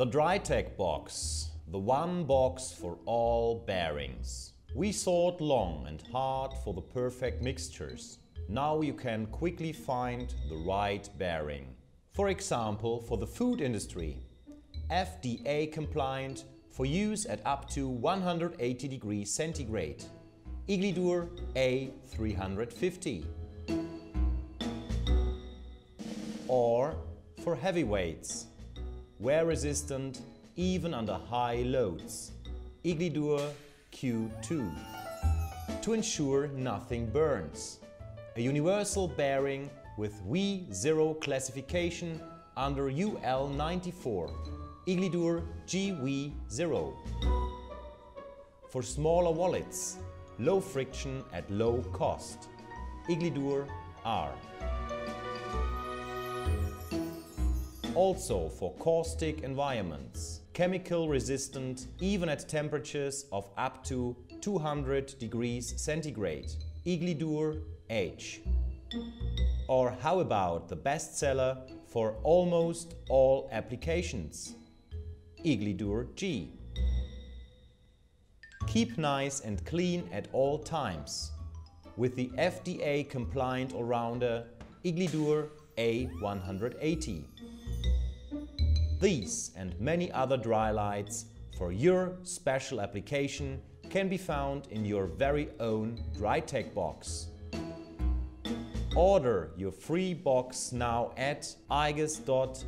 The dry-tech box, the one box for all bearings. We sought long and hard for the perfect mixtures. Now you can quickly find the right bearing. For example, for the food industry, FDA compliant for use at up to 180 degrees centigrade. Iglidur A350. Or for heavyweights, wear resistant even under high loads. Iglidur Q2. To ensure nothing burns. A universal bearing with V0 classification under UL94. Iglidur GV0. For smaller wallets, low friction at low cost. Iglidur R. Also for caustic environments, chemical resistant even at temperatures of up to 200 degrees centigrade. Iglidur H. Or how about the bestseller for almost all applications? Iglidur G. Keep nice and clean at all times. With the FDA compliant all-rounder Iglidur A180. These and many other dry lights for your special application can be found in your very own dry-tech box. Order your free box now at igus.eu/box.